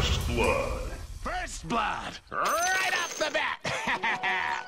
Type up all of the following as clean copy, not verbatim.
First Blood. First Blood! Right off the bat!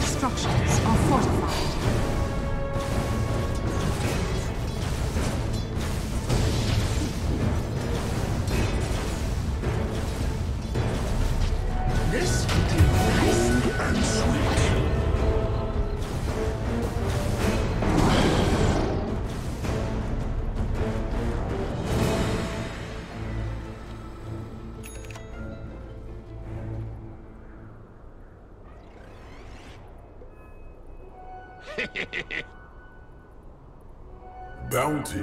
Structures are fortified. Bounty.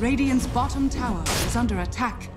Radiant's bottom tower is under attack.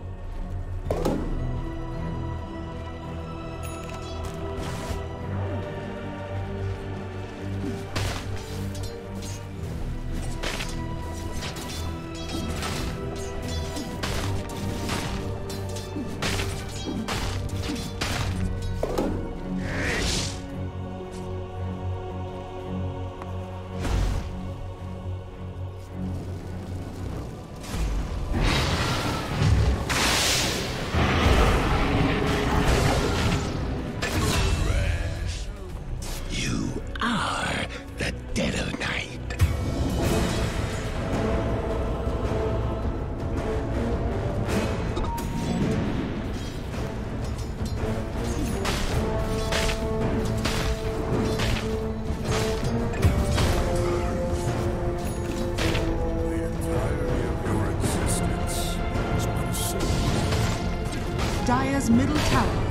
Dire's middle tower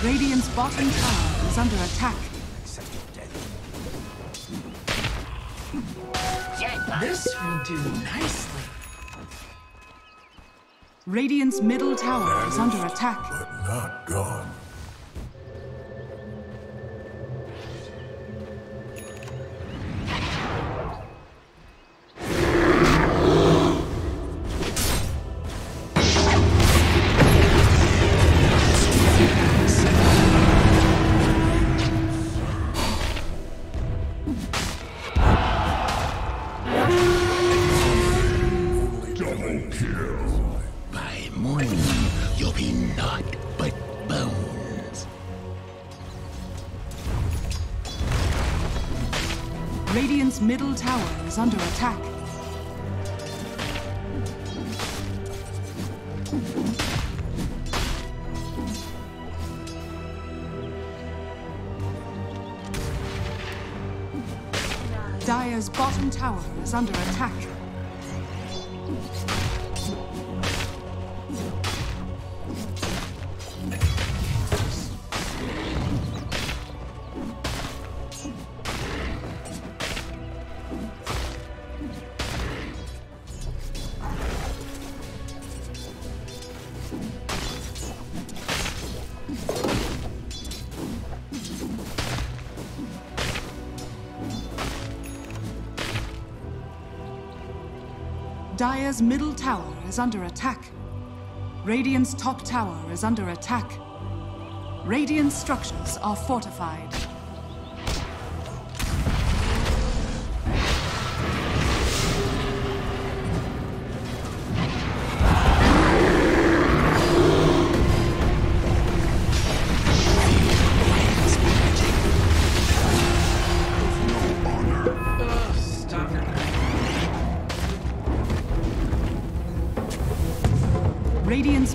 Radiant's bottom tower is under attack. This will do nicely. Radiant's middle tower is under attack. But not gone. naught but bones. Radiant's middle tower is under attack. Dire's bottom tower is under attack. Dire's middle tower is under attack. Radiant's top tower is under attack. Radiant's structures are fortified. Radiant's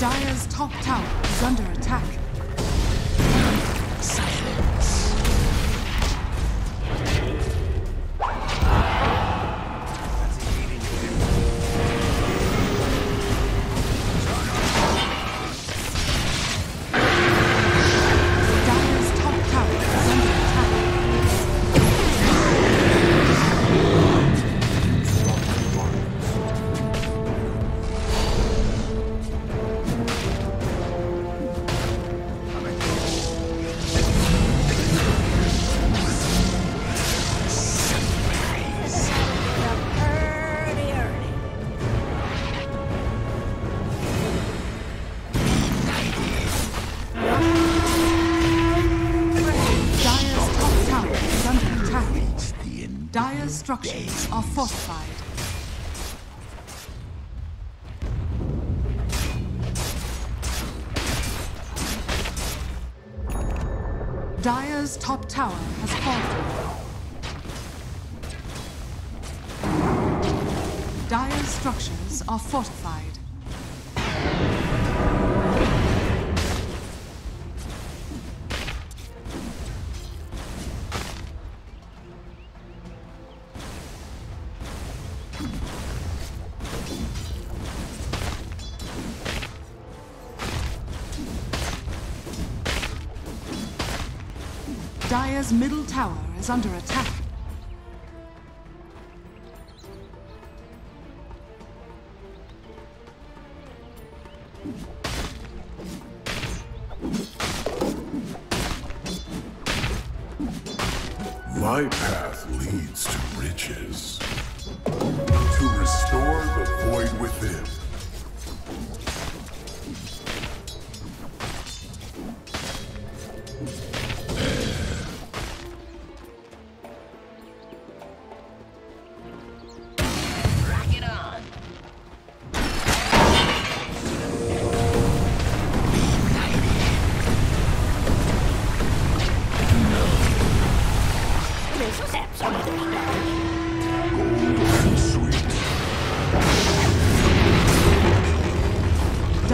Dire's top tower is under attack. Dire's structures are fortified. Dire's top tower has fallen. Dire's structures are fortified. Dire's middle tower is under attack. My path leads to riches. To restore the void within.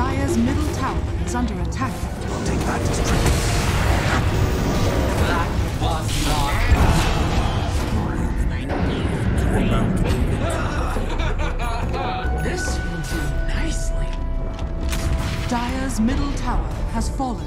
Dire's middle tower is under attack. I'll take that as true. That was not. This will do nicely. Dire's middle tower has fallen.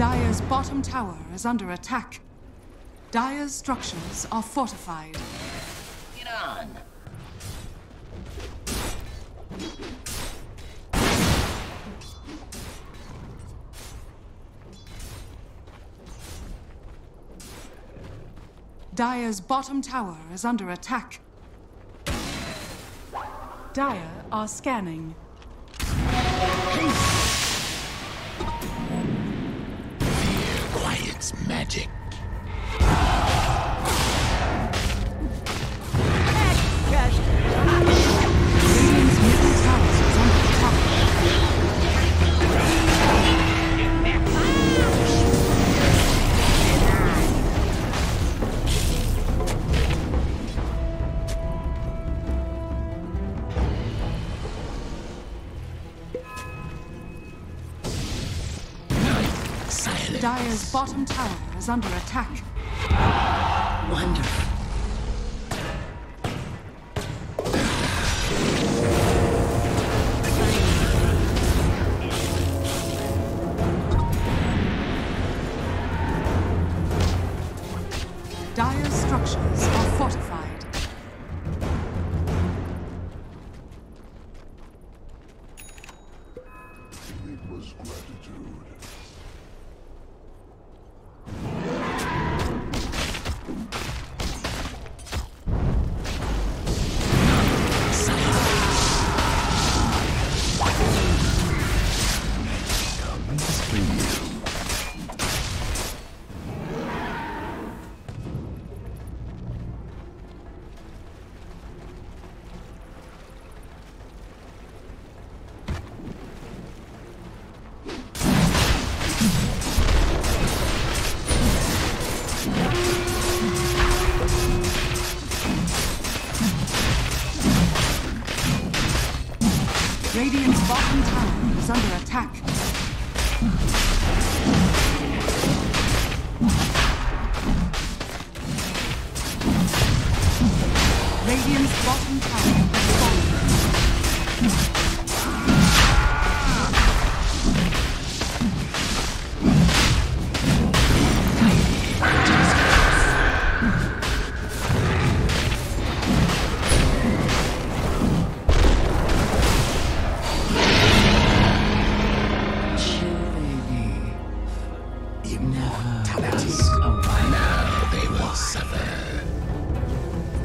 Dire's bottom tower is under attack. Dire's structures are fortified. Get on! Dire's bottom tower is under attack. Dire are scanning. It's magic. Dire's bottom tower is under attack. Wonderful. Dire's structures are fortified. It was gratitude. Radiant's bottom tower is under attack. Radiant's bottom tower is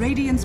Radiant's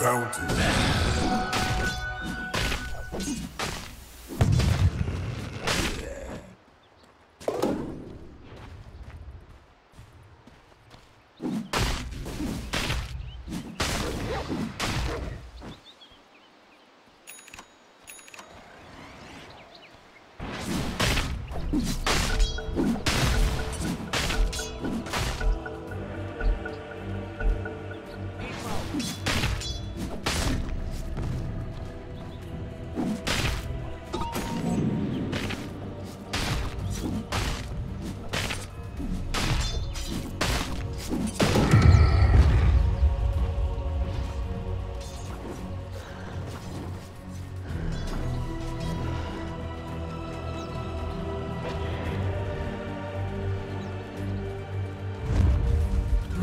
Bounty.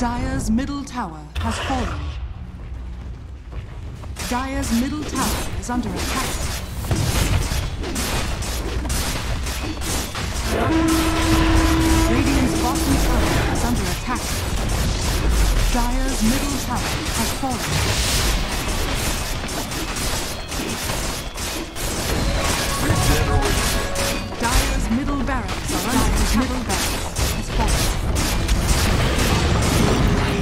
Dire's middle tower has fallen. Dire's middle tower is under attack. Radiant's bottom tower is under attack. Dire's middle tower has fallen. Dire's middle barracks are under attack. Middle barracks has fallen.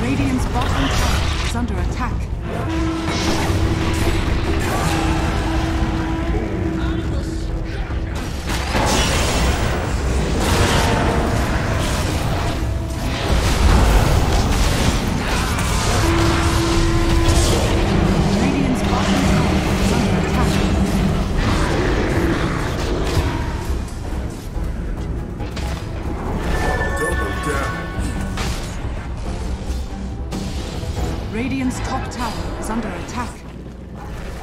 Radiant's bottom tower is under attack. Radiant's bottom tower is under attack. Double down. Radiant's top tower is under attack.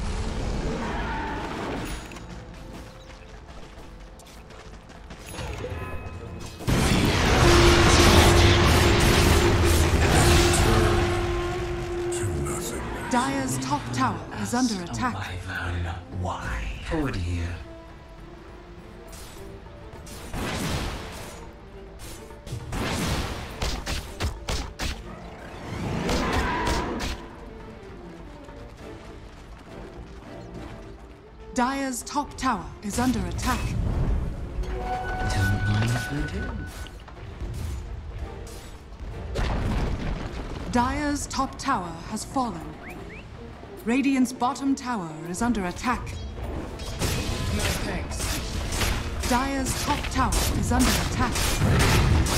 Dire's top tower is under attack. Why? Oh dear. Dire's top tower is under attack. Dire's top tower has fallen. Radiant's bottom tower is under attack. No thanks. Dire's top tower is under attack.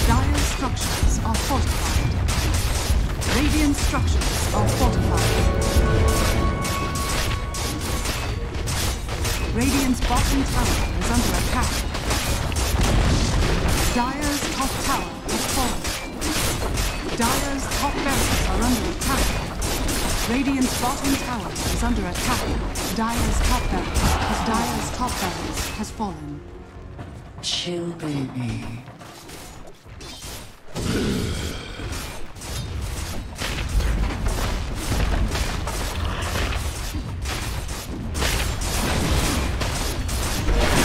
Dire's structures are fortified. Radiant's structures are fortified. Radiant's bottom tower is under attack. Dire's top tower has fallen. Dire's top barracks are under attack. Radiant's bottom tower is under attack. Dire's top barracks has fallen. Chill, baby.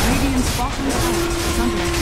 Radiant's bottom tower is under attack.